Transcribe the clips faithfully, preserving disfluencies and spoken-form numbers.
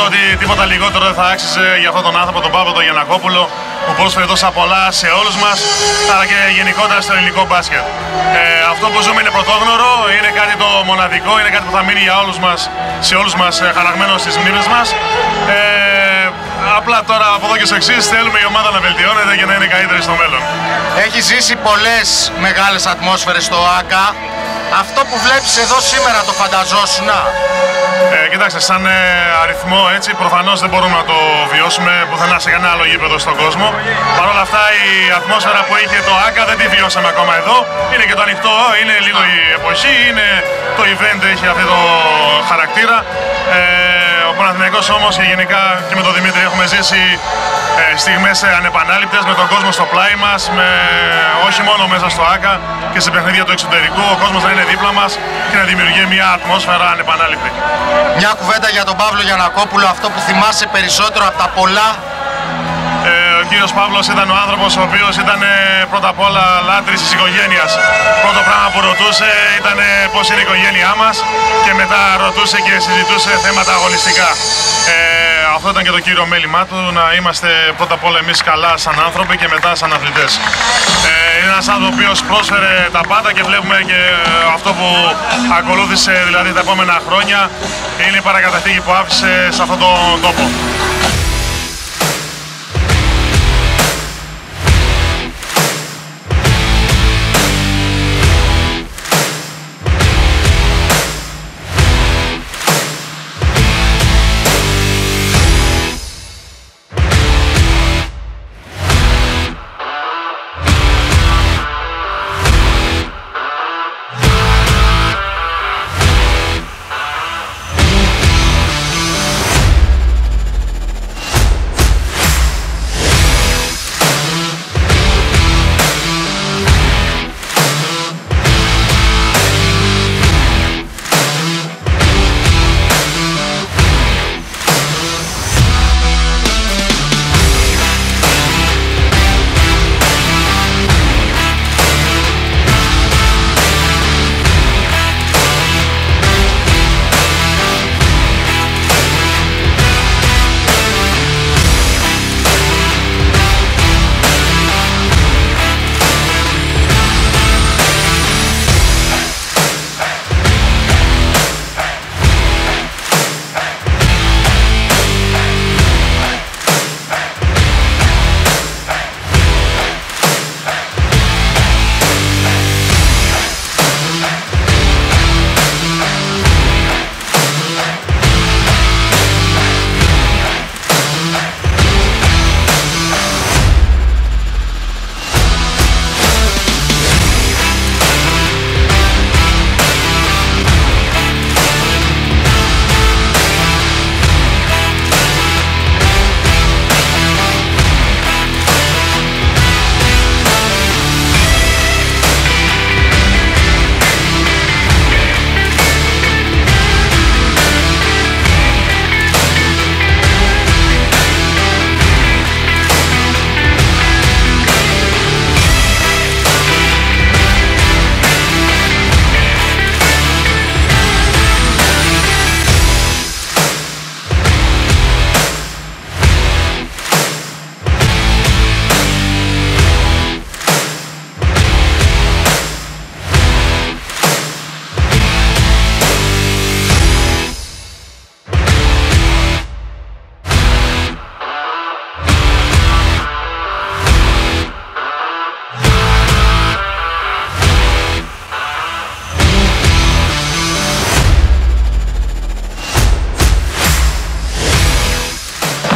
Νομίζω ότι τίποτα λιγότερο δεν θα άξιζε για αυτόν τον άνθρωπο, τον Παύλο τον Γιαννακόπουλο, που πρόσφερε τόσα πολλά σε όλους μας, αλλά και γενικότερα στο ελληνικό μπάσκετ. Ε, αυτό που ζούμε είναι πρωτόγνωρο, είναι κάτι το μοναδικό, είναι κάτι που θα μείνει για όλους μας, σε όλους μας ε, χαραγμένο στις μνήμες μας. Ε, απλά τώρα από εδώ και στο εξής θέλουμε η ομάδα να βελτιώνεται και να είναι καλύτερη στο μέλλον. Έχει ζήσει πολλές μεγάλες ατμόσφαιρες στο ΆΚΑ. Αυτό που βλέπεις εδώ σήμερα το φανταζόσουν? Ε, κοιτάξτε, σαν ε, αριθμό έτσι, προφανώς δεν μπορούμε να το βιώσουμε πουθενά σε κανένα άλλο γήπεδο στον κόσμο. Παρ' όλα αυτά η ατμόσφαιρα που είχε το ΆΚΑ δεν τη βιώσαμε ακόμα εδώ. Είναι και το ανοιχτό, είναι λίγο η εποχή, είναι το event, έχει αυτό το χαρακτήρα. Ε, ο Παναθηναϊκός όμως και γενικά και με τον Δημήτρη έχουμε ζήσει ε, στιγμές ανεπανάληπτες με τον κόσμο στο πλάι μας, με, όχι μόνο μέσα στο ΆΚΑ και σε παιχνίδια του εξωτερικού, ο κόσμος να είναι δίπλα μας και να δημιουργεί μια ατμόσφαιρα ανεπανάληπτη. Μια κουβέντα για τον Παύλο Γιαννακόπουλο, αυτό που θυμάσαι περισσότερο από τα πολλά. Ε, ο κύριος Παύλος ήταν ο άνθρωπος ο οποίος ήταν πρώτα απ' όλα λάτρης της οικογένειας. Πρώτο πράγμα που ρωτούσε ήταν πώς είναι η οικογένειά μας και μετά ρωτούσε και συζητούσε θέματα αγωνιστικά. Ε, αυτό ήταν και το κύριο μέλημά του, να είμαστε πρώτα απ' όλα εμείς καλά σαν άνθρωποι και μετά σαν αθλητές. Ε, είναι ένας άνθρωπος ο οποίος πρόσφερε τα πάντα και βλέπουμε και αυτό που ακολούθησε δηλαδή τα επόμενα χρόνια είναι η παρακαταθήκη που άφησε σε αυτόν τον τόπο.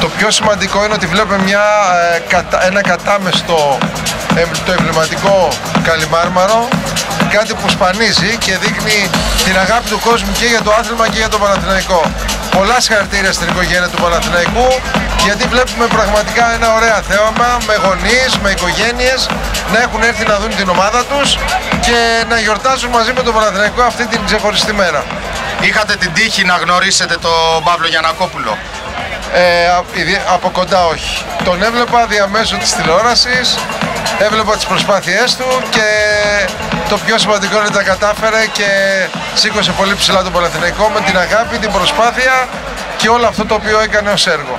Το πιο σημαντικό είναι ότι βλέπουμε μια, ένα κατάμεστο, το εμβληματικό Καλλιμάρμαρο, κάτι που σπανίζει και δείχνει την αγάπη του κόσμου και για το άθλημα και για το Παναθηναϊκό. Πολλά συγχαρητήρια στην οικογένεια του Παναθηναϊκού, γιατί βλέπουμε πραγματικά ένα ωραίο θέαμα με γονείς, με οικογένειες να έχουν έρθει να δουν την ομάδα τους και να γιορτάσουν μαζί με τον Παναθηναϊκό αυτή την ξεχωριστή μέρα. Είχατε την τύχη να γνωρίσετε τον Παύλο Γιαννακόπουλο? Ε, από κοντά όχι. Τον έβλεπα διαμέσου της τηλεόρασης, έβλεπα τις προσπάθειές του και Το πιο σημαντικό είναι τα κατάφερε και σήκωσε πολύ ψηλά τον Παναθηναϊκό με την αγάπη, την προσπάθεια και όλο αυτό το οποίο έκανε ως έργο.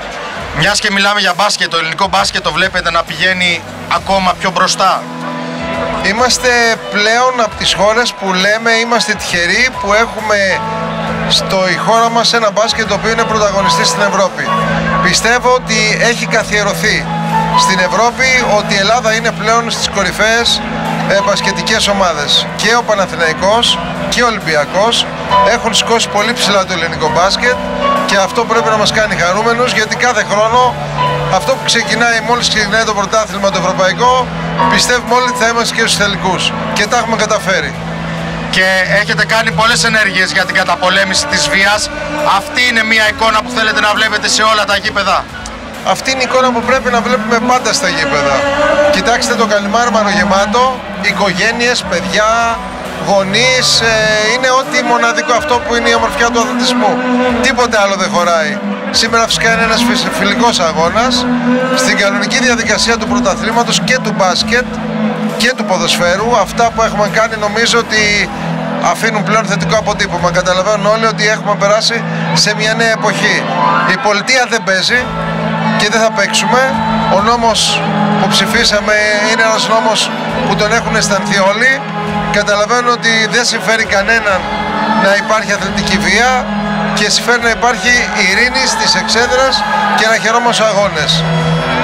Μιας και μιλάμε για μπάσκετ, το ελληνικό μπάσκετ το βλέπετε να πηγαίνει ακόμα πιο μπροστά. Είμαστε πλέον από τις χώρες που λέμε είμαστε τυχεροί που έχουμε στο η χώρα μας ένα μπάσκετ το οποίο είναι πρωταγωνιστή στην Ευρώπη. Πιστεύω ότι έχει καθιερωθεί στην Ευρώπη ότι η Ελλάδα είναι πλέον στις κορυφαίες ε, μπασκετικές ομάδες. Και ο Παναθηναϊκός και ο Ολυμπιακός έχουν σηκώσει πολύ ψηλά το ελληνικό μπάσκετ και αυτό πρέπει να μας κάνει χαρούμενους, γιατί κάθε χρόνο αυτό που ξεκινάει, μόλις ξεκινάει το πρωτάθλημα το ευρωπαϊκό, πιστεύουμε όλοι ότι θα είμαστε και στους τελικούς και τα έχουμε καταφέρει. Και έχετε κάνει πολλές ενέργειες για την καταπολέμηση της βίας. Αυτή είναι μια εικόνα που θέλετε να βλέπετε σε όλα τα γήπεδα. Αυτή είναι η εικόνα που πρέπει να βλέπουμε πάντα στα γήπεδα. Κοιτάξτε το Καλλιμάρμαρο γεμάτο, οικογένειες, παιδιά, γονείς, ε, είναι ό,τι μοναδικό, αυτό που είναι η ομορφιά του αθλητισμού. Τίποτε άλλο δεν χωράει. Σήμερα φυσικά είναι ένας φιλικός αγώνας στην κανονική διαδικασία του πρωταθλήματος και του μπάσκετ και του ποδοσφαίρου. Αυτά που έχουμε κάνει νομίζω ότι αφήνουν πλέον θετικό αποτύπωμα. Καταλαβαίνουν όλοι ότι έχουμε περάσει σε μια νέα εποχή. Η πολιτεία δεν παίζει και δεν θα παίξουμε. Ο νόμος που ψηφίσαμε είναι ένας νόμος που τον έχουν αισθανθεί όλοι. Καταλαβαίνουν ότι δεν συμφέρει κανέναν να υπάρχει αθλητική βία και συμφέρει να υπάρχει ειρήνη στις εξέδρες και να χαιρόμαστε στους αγώνες.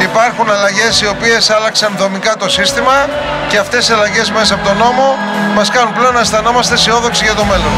Υπάρχουν αλλαγές οι οποίες άλλαξαν δομικά το σύστημα και αυτές οι αλλαγές μέσα από τον νόμο μας κάνουν πλέον να αισθανόμαστε αισιόδοξοι για το μέλλον.